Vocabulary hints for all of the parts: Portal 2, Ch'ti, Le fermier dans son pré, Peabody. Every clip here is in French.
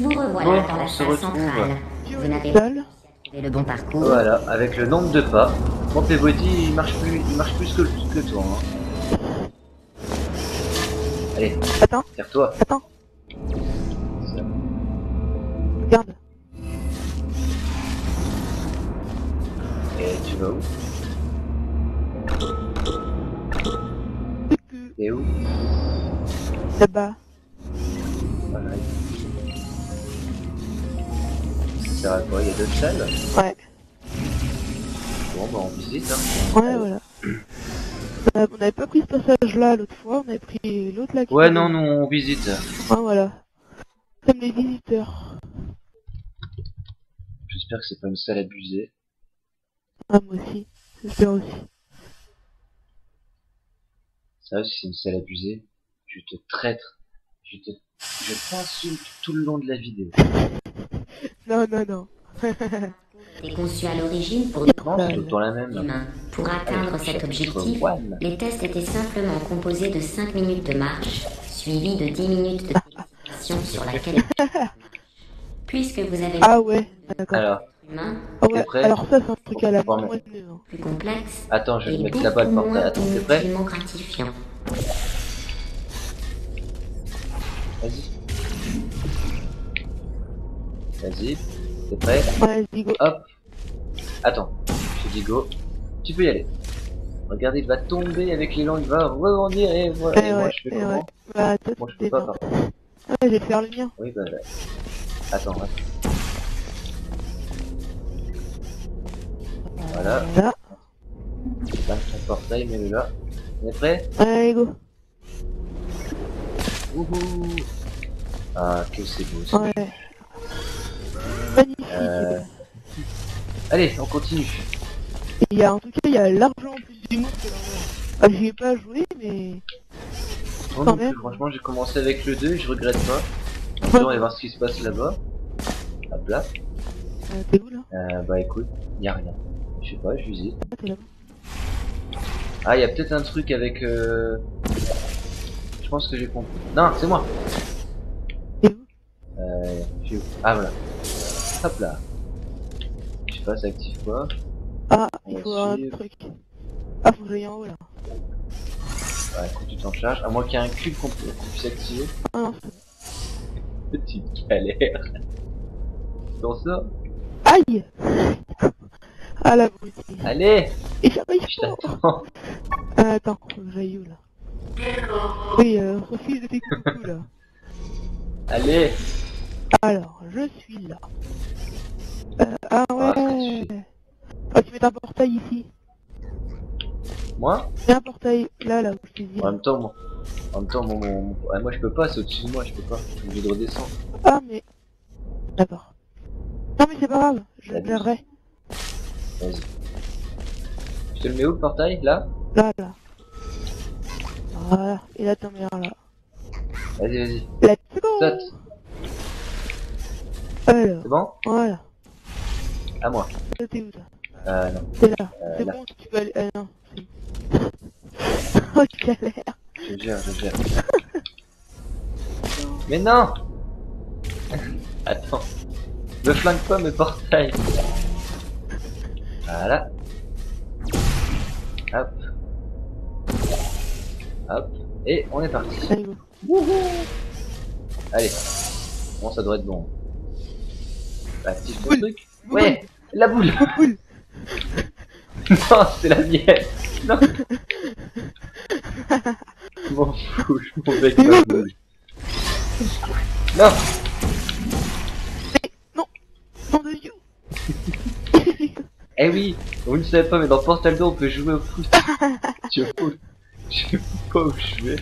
Vous revoilà dans la salle centrale. Vous n'avez pas trouvé le bon parcours. Voilà, avec le nombre de pas. Bon, Peabody, il marche plus que toi. Hein. Allez, attends. Serre-toi. Attends. Regarde. Et tu vas où? T'es où? Là-bas. Voilà. Ça sert à quoi? Il y a d'autres salles? Ouais. Bon bah on visite hein. Ouais. Allez. Voilà. On n'avait pas pris ce passage là l'autre fois, on avait pris l'autre là. Ouais non, nous on visite. Ouais voilà. Comme les visiteurs. J'espère que c'est pas une salle abusée. Ah moi aussi, j'espère aussi. Ça si c'est une salle abusée, je te traître. Je t'insulte tout le long de la vidéo. Non, non, non. Est conçu à l'origine pour humains. Pour atteindre cet objectif, les tests étaient simplement composés de 5 minutes de marche, suivis de 10 minutes de présentation sur laquelle... Puisque vous avez... Ah ouais, d'accord. Ah ouais, alors ça c'est un truc à la main. Plus complexe. Attends, je vais mettre la balle par terre. Attends, t'es prêt? Vas-y. Vas-y. T'es prêt? Vas-y, go. Hop. Attends. Je te dis go. Tu peux y aller. Regardez, il va tomber avec l'élan, il va rebondir et voilà. Et ouais, moi je fais comment? Bah, moi je peux pas par contre. Ah, je vais faire le mien. Oui, bah... Attends, attends. Voilà. Là. Là, ton portail, mets-le là. On est prêt? Allez, go. Wouhou. Ah, que c'est beau ça. Ouais. Magnifique. Allez, on continue. Il y a, en tout cas, il y a l'argent en plus du monde. Ah, j'y ai pas joué, mais... Non, non plus, franchement, j'ai commencé avec le 2 et je regrette pas. Ouais. On va voir ce qui se passe là-bas. Hop là. T'es où là? Bah écoute, y a rien. Je sais pas, je visite. Ah, y a peut-être un truc avec... Je pense que j'ai compris. Non, c'est moi. Je... Ah voilà. Hop là. Je sais pas, ça active quoi. Ah, il faut un truc. Ah, faut que j'aille en haut là. Ouais, écoute, tu t'en charges. À moins qu'il y ait un cube qu'on puisse activer. Ah non. Petite galère. Dans ça. Aïe. Ah la brute. Allez. Et ça va, il faut. Attends, j'aille où là? Oui, refuse de tes coucous là. Allez. Alors, je suis là. Ah ouais. Ah, tu mets un portail ici. Moi? Mets un portail là, là où je te dis. En même temps, moi. En même temps, moi je peux pas, c'est au-dessus de moi, je peux pas. Je suis obligé de redescendre. Ah mais. D'accord. Non mais c'est pas grave, je le verrai. Vas-y. Je te le mets où le portail? Là? Là, là. Voilà. Et là t'en mets un là. Vas-y, vas-y. Let's go. Saute. C'est bon? Voilà. À moi. T'es où toi? Non. T'es là. C'est bon, tu peux aller... non. Oh, galère. Je gère. Mais non. Attends. Ne flingue pas mes portails. Voilà. Hop. Hop. Et on est parti. Wouhou. Allez. Bon, ça doit être bon. Active ton truc. Ouais, la boule. Non, c'est la mienne. Non. Je m'en fous, je m'en vais avec ma boule. Non. Non. Non de you. Eh oui, vous ne savez pas, mais dans Portal 2, on peut jouer au foot. Je sais pas où je vais.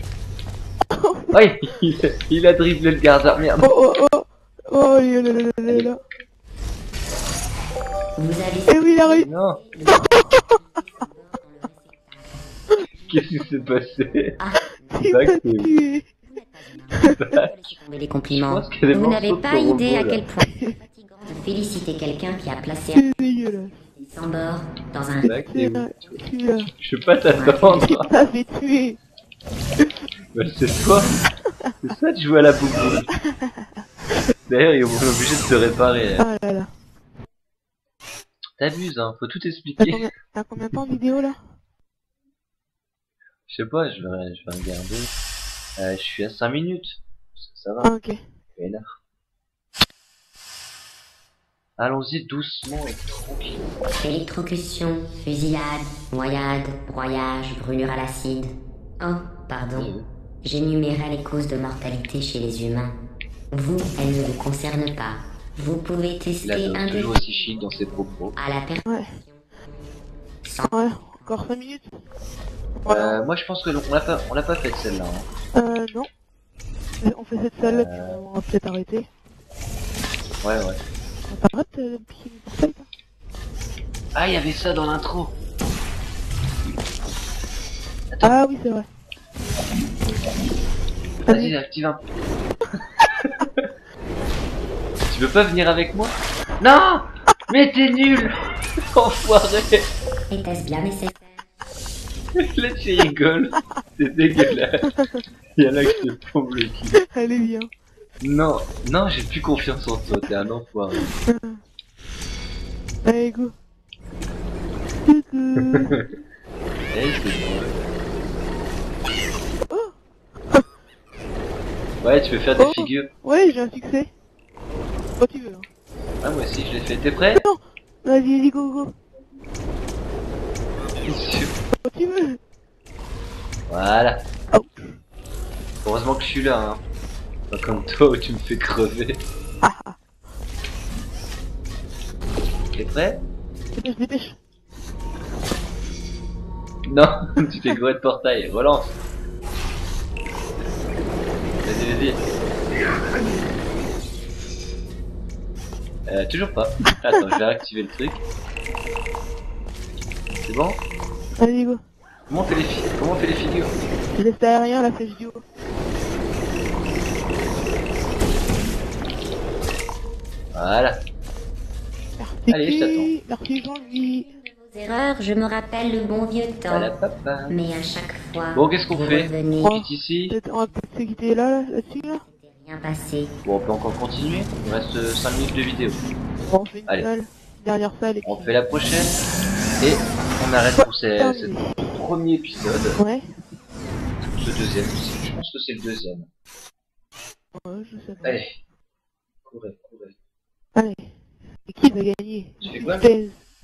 Ouais, il a dribblé le gardien. Merde. Oh, il est là. Et oui, il arrive. Non. Qu'est-ce qui s'est passé? Les compliments. Vous n'avez pas idée à quel point c'est fatigant de féliciter quelqu'un qui a placé un sans bord dans un. Je peux pas t'attendre. Bah c'est toi. C'est ça de jouer à la bouboule. D'ailleurs, ils sont obligés de se réparer. Ah là là. T'abuses, hein, faut tout expliquer. T'as combien de temps de vidéo là? Je sais pas, je vais regarder. Je suis à 5 minutes. Ça va. Ah, ok. Allons-y doucement et tranquille. Électrocution, fusillade, noyade, broyage, brûlure à l'acide. Oh, pardon. Oui. J'énumérais les causes de mortalité chez les humains. Vous, elles ne vous concernent pas. Vous pouvez tester un peu aussi chic dans ses propos. À la personne. Ouais. Ouais, encore 5 minutes. Voilà. Moi je pense que on l'a pas fait celle-là. Hein. Non. On fait cette salle-là, puis on va peut-être arrêter. Ouais. On t'arrête le petit portail là. Ah, il y avait ça dans l'intro. Ah oui, c'est vrai. Vas-y, active un. Tu veux pas venir avec moi? Non! Mais t'es nul! Enfoiré! Était-ce bien nécessaire? Là tu rigoles, c'est dégueulasse. Y'a là que je te tombe le cul. Elle est bien. Non, j'ai plus confiance en toi, t'es un enfoiré. Allez, go. Hey, c'est bon. Oh. Ouais, tu peux faire des figures. Ouais, j'ai un succès. Quand tu veux. Ah, moi aussi je l'ai fait. T'es prêt? Non. Vas-y, go. Quand tu veux. Voilà. Oh. Heureusement que je suis là, hein. Pas comme toi où tu me fais crever. T'es prêt? Dépêche. Non, tu t'es gouré de portail. Relance. Vas-y. Toujours pas. Attends, je vais réactiver le truc. C'est bon? Allez, go. Comment on fait les figures? Je laisse aérien la flèche du haut. Voilà. Merci. Allez, je t'attends. Merci, Jean-Louis. Erreurs, je me rappelle le bon vieux temps. Voilà, papa. Mais à chaque fois. Bon, qu'est-ce qu'on fait? On quitte ici. On va peut-être se quitter là-dessus, là. Passé. Bon, on peut encore continuer. Il reste 5 minutes de vidéo. Bon, on fait une salle. Dernière salle. Et puis... On fait la prochaine. Et on arrête pour ce premier épisode. Ouais. Ce deuxième aussi. Je pense que c'est le deuxième. Ouais, je sais pas. Allez. Courez. Allez. Et qui va gagner?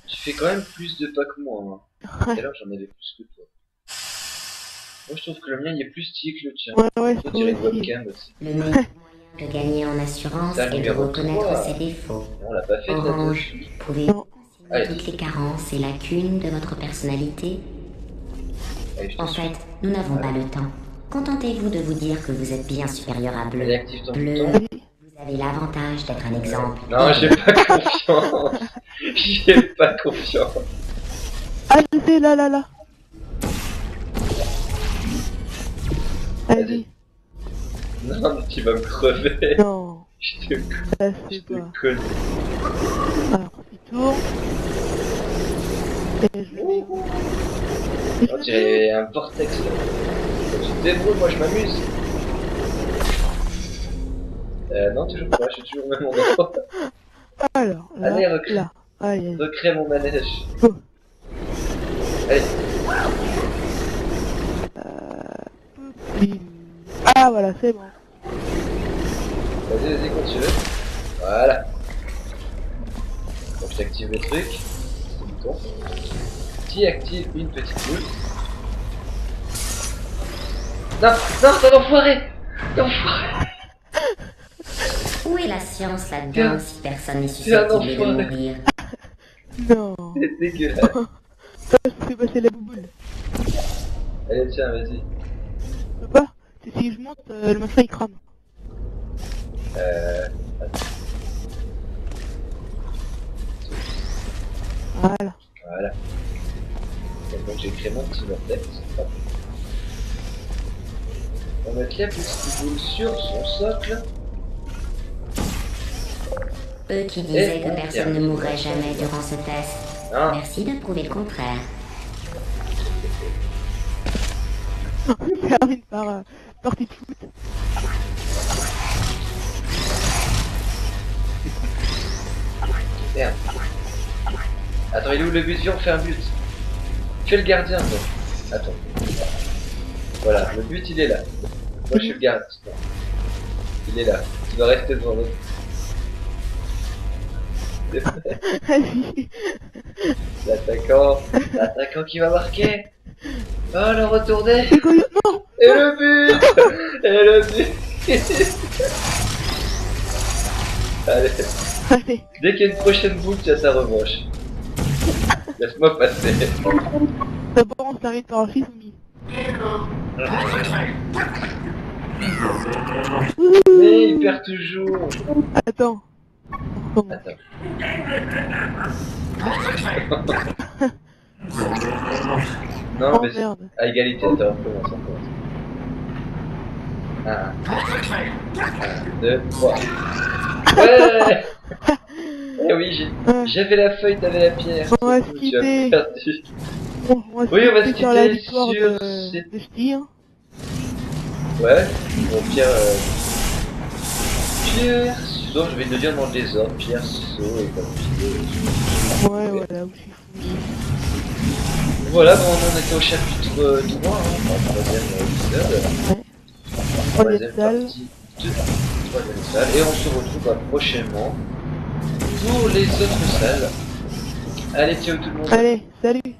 Tu fais quand même plus de pas que moi. Hein. Ouais. Tout à l'heure, j'en avais plus que toi. Moi je trouve que le mien il est plus stylé que le tien. Ouais, faut tirer une webcam aussi. Le meilleur moyen de gagner en assurance est de reconnaître ses défauts. On l'a pas fait. Orange, vous pouvez consigner toutes les carences et lacunes de votre personnalité. En fait, nous n'avons pas le temps. Contentez-vous de vous dire que vous êtes bien supérieur à bleu. Bleu, vous avez l'avantage d'être un exemple. Non, j'ai pas confiance. J'ai pas confiance. Allez, là. Vas-y. Non, mais tu vas me crever. Non. Je te connais. Alors, il tourne. Et je le mets. Oh, j'ai un vortex là. Tu te débrouilles, moi je m'amuse. Non, toujours pas, je suis toujours au même endroit. Alors, là, allez, recrée mon manège. Oh. Allez. Ah voilà, c'est bon. Vas-y, quand tu veux. Voilà. Donc j'active le truc. Qui active une petite boule. Non, t'as l'enfoiré. Où est la science là-dedans si personne n'est susceptible de mourir? Non. C'est dégueulasse. Je peux passer la boule. Allez, tiens, vas-y. Pas. Si je monte, le machin il crame. Voilà. Donc j'ai créé mon petit vortex. On va mettre la petite boule sur son socle. Eux qui disaient que personne ne mourrait jamais durant ce test. Hein? Merci de prouver le contraire. On termine par partie de foot. Merde. Attends, il est où le but? Viens, on fait un but. Tu es le gardien, toi. Attends. Voilà, le but il est là. Moi je suis le gardien. Il est là. Tu dois rester devant l'autre. L'attaquant. L'attaquant qui va marquer. Oh, le retourner. Et le but. Et le but. Allez. Allez. Dès qu'il y a une prochaine boule, tu as ta revanche. Laisse-moi passer. D'abord, on s'arrête par un frisbee. Mais il perd toujours. Attends. Attends. Non, oh, mais merde. À égalité, attends, on commence. 1, 2, 3. Ouais. Eh oui, j'avais la feuille, t'avais la pierre. On va se quitter. Bon, on va se quitter sur la victoire de Ch'ti. Ouais, bon, Pierre. Pierre, ciseaux, je vais te dire dans le désordre. Pierre, ciseaux et comme ouais, voilà, oui. Voilà, bon, on était au chapitre 3, enfin, troisième salle. Et on se retrouve prochainement pour les autres salles. Allez, ciao tout le monde. Allez, salut.